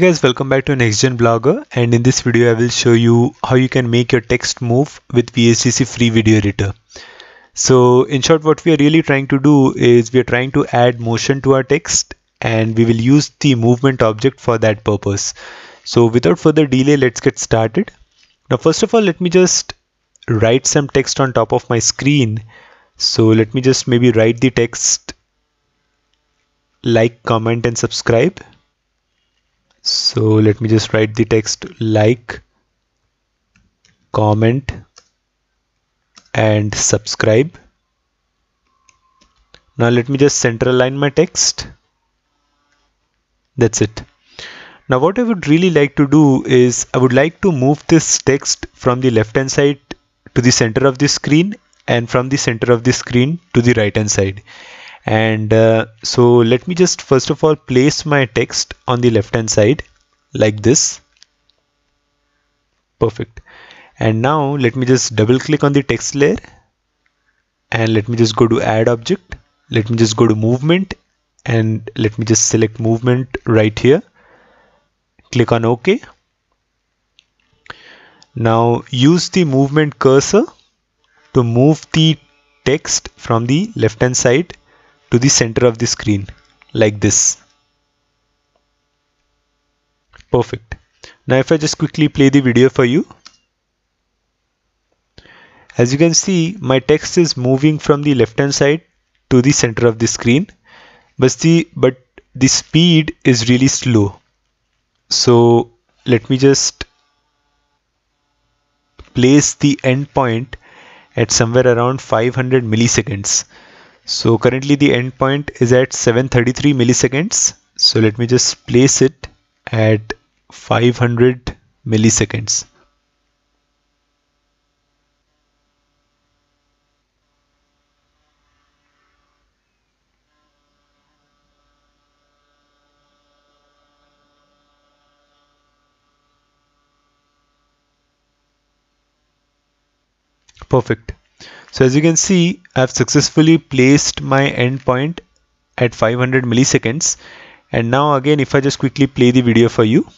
Hey guys, welcome back to NextGenBlogger, and in this video I will show you how you can make your text move with VSDC free video editor. So in short, what we are really trying to do is we are trying to add motion to our text, and we will use the movement object for that purpose. So without further delay, let's get started. Now first of all, let me just write some text on top of my screen. So let me just maybe write the text like, comment and subscribe. So let me just write the text like, comment and subscribe. Now let me just center align my text. That's it. Now what I would really like to do is I would like to move this text from the left hand side to the center of the screen, and from the center of the screen to the right hand side. And so let me just first of all place my text on the left hand side like this. Perfect. And now let me just double click on the text layer, and let me just go to add object. Let me just go to movement, and let me just select movement right here. Click on OK. Now use the movement cursor to move the text from the left hand side to the center of the screen like this. Perfect. Now if I just quickly play the video for you, as you can see, my text is moving from the left hand side to the center of the screen, but the speed is really slow. So let me just place the endpoint at somewhere around 500 milliseconds. So currently the endpoint is at 733 milliseconds. So let me just place it at 500 milliseconds. Perfect. So as you can see, I've successfully placed my endpoint at 500 milliseconds. And now again, if I just quickly play the video for you.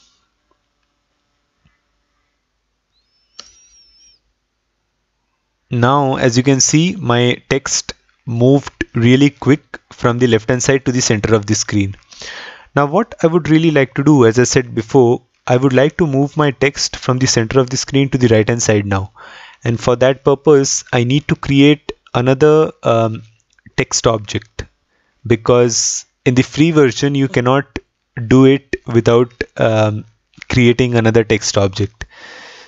Now, as you can see, my text moved really quick from the left hand side to the center of the screen. Now, what I would really like to do, as I said before, I would like to move my text from the center of the screen to the right hand side now. And for that purpose, I need to create another text object, because in the free version, you cannot do it without creating another text object.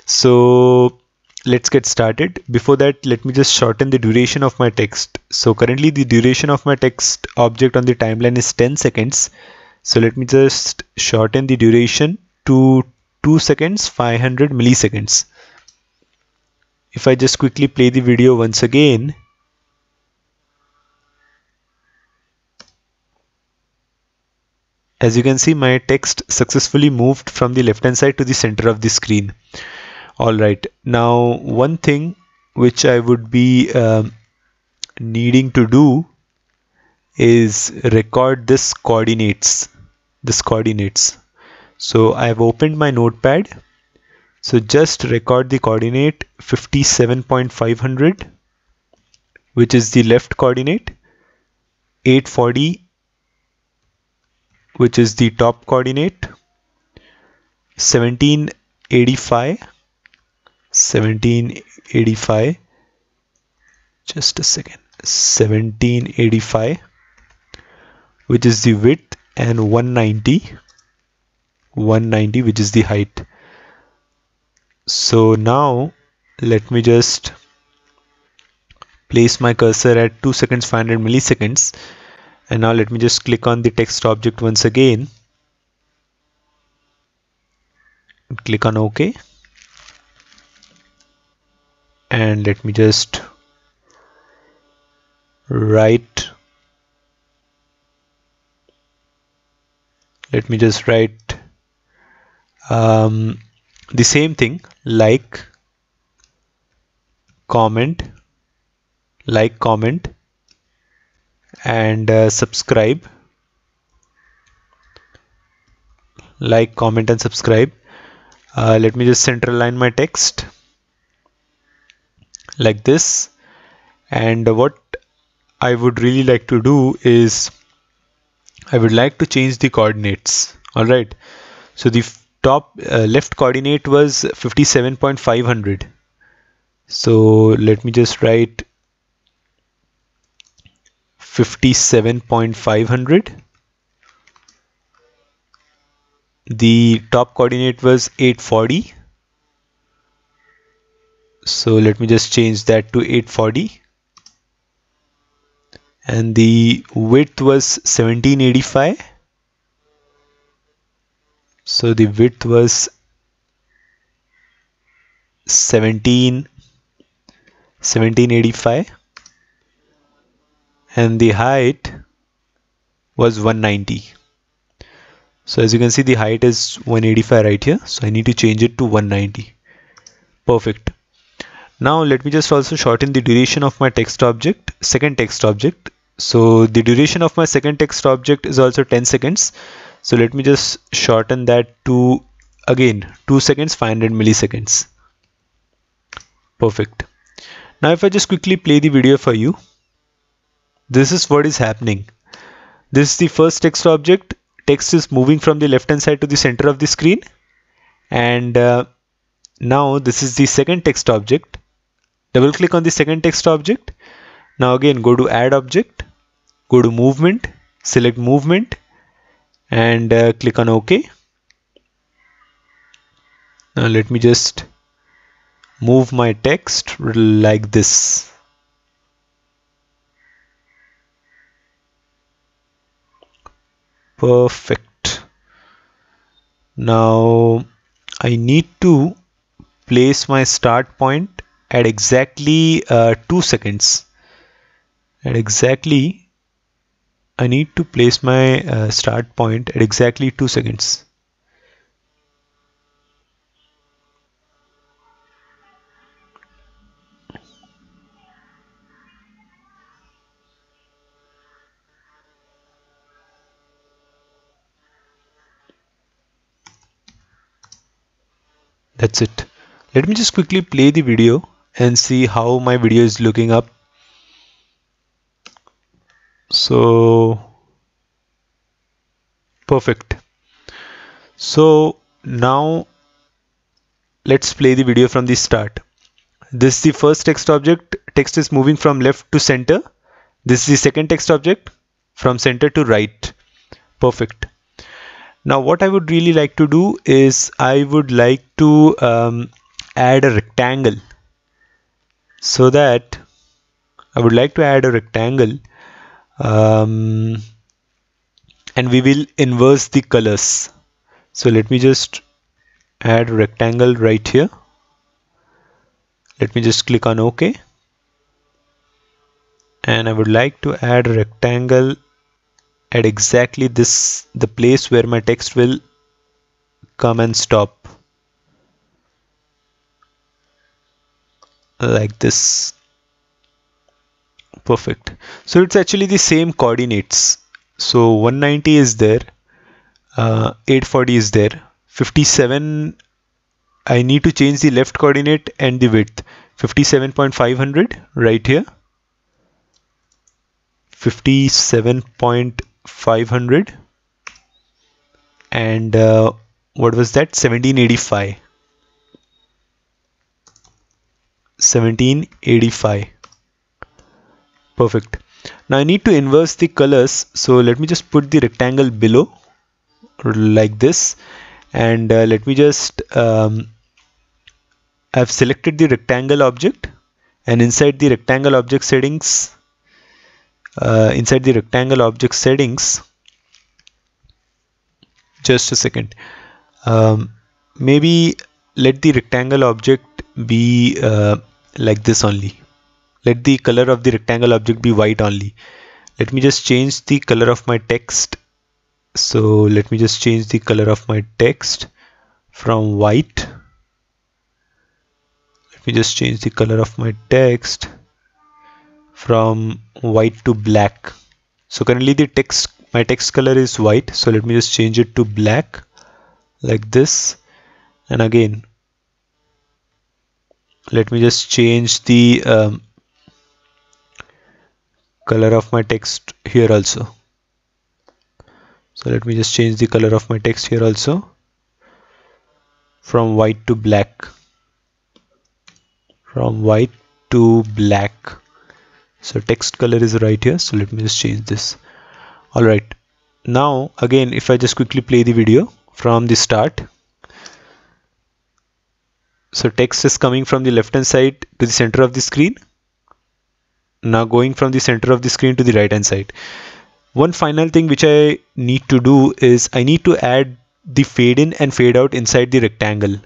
So let's get started. Before that, let me just shorten the duration of my text. So currently the duration of my text object on the timeline is 10 seconds. So let me just shorten the duration to 2 seconds, 500 milliseconds. If I just quickly play the video once again. As you can see, my text successfully moved from the left hand side to the center of the screen. All right. Now, one thing which I would be needing to do is record this coordinates. So I have opened my notepad. So just record the coordinate 57.500, which is the left coordinate, 840, which is the top coordinate, 1785, just a second, 1785, which is the width, and 190, which is the height. So now let me just place my cursor at 2 seconds, 500 milliseconds. And now let me just click on the text object once again. And click on OK. And let me just write. The same thing, like comment and subscribe, like, comment and subscribe. Let me just center align my text like this, and what I would really like to do is I would like to change the coordinates. All right, so the top left coordinate was 57.500, so let me just write 57.500. The top coordinate was 840, so let me just change that to 840, and the width was 1785, so the width was 1785, and the height was 190. So as you can see, the height is 185 right here, so I need to change it to 190. Perfect. Now let me just also shorten the duration of my text object, second text object. So the duration of my second text object is also 10 seconds. So let me just shorten that to, again, 2 seconds, 500 milliseconds. Perfect. Now if I just quickly play the video for you, this is what is happening. This is the first text object. Text is moving from the left hand side to the center of the screen, and now this is the second text object. Double click on the second text object. Now again go to add object, go to movement, select movement, and click on OK. Now let me just move my text like this. Perfect. Now I need to place my start point at exactly 2 seconds. At exactly, I need to place my start point at exactly 2 seconds. That's it. Let me just quickly play the video and see how my video is looking up. So perfect. So now let's play the video from the start. This is the first text object. Text is moving from left to center. This is the second text object, from center to right. Perfect. Now what I would really like to do is I would like to add a rectangle, so that I would like to add a rectangle, and we will inverse the colors. So let me just add a rectangle right here. Let me just click on OK, and I would like to add a rectangle at exactly this, the place where my text will come and stop, like this. Perfect. So it's actually the same coordinates. So 190 is there, 840 is there, 57. I need to change the left coordinate and the width. 57.500 right here, 57.500, and what was that? 1785. 1785. Perfect. Now I need to inverse the colors, so let me just put the rectangle below like this, and let me just I've selected the rectangle object, and inside the rectangle object settings, just a second, maybe let the rectangle object be like this only. Let the color of the rectangle object be white only. Let me just change the color of my text. So let me just change the color of my text from white. Let me just change the color of my text from white to black. So currently the text, my text color is white, so let me just change it to black. like this. And again, let me just change the color of my text here also. So let me just change the color of my text here also from white to black. From white to black. So text color is right here. So let me just change this. All right. Now again, if I just quickly play the video from the start. So text is coming from the left hand side to the center of the screen. Now going from the center of the screen to the right hand side. One final thing which I need to do is I need to add the fade in and fade out inside the rectangle.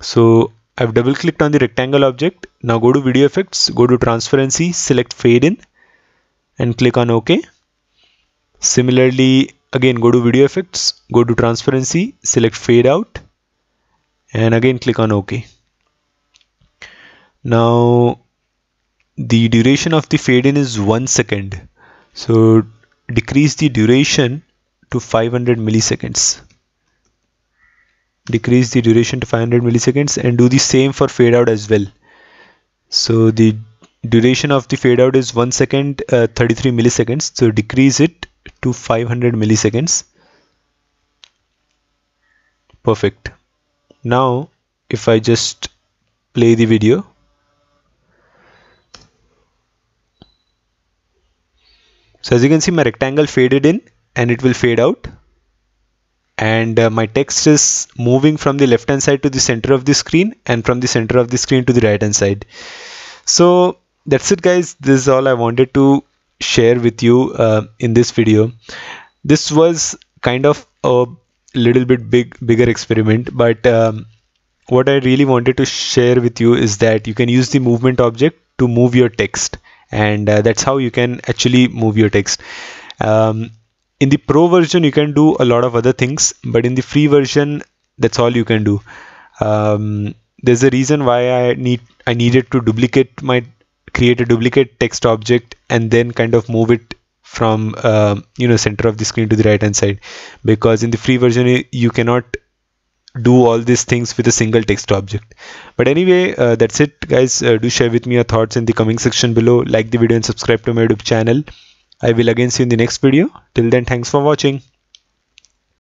So I've double clicked on the rectangle object. Now go to video effects, go to transparency, select fade in and click on OK. Similarly, again go to video effects, go to transparency, select fade out and again click on OK. Now the duration of the fade in is 1 second. So decrease the duration to 500 milliseconds. Decrease the duration to 500 milliseconds and do the same for fade out as well. So the duration of the fade out is 1 second, 33 milliseconds. So decrease it to 500 milliseconds. Perfect. Now, if I just play the video. So as you can see, my rectangle faded in and it will fade out. And my text is moving from the left hand side to the center of the screen and from the center of the screen to the right hand side. So that's it guys. This is all I wanted to share with you in this video. This was kind of a little bit bigger experiment, but what I really wanted to share with you is that you can use the movement object to move your text. And that's how you can actually move your text. In the pro version, you can do a lot of other things, but in the free version, that's all you can do. There's a reason why I needed to create a duplicate text object and then kind of move it from center of the screen to the right hand side, because in the free version you cannot do all these things with a single text object. But anyway, that's it guys. Do share with me your thoughts in the comment section below. Like the video and subscribe to my YouTube channel. I will again see you in the next video. Till then, thanks for watching.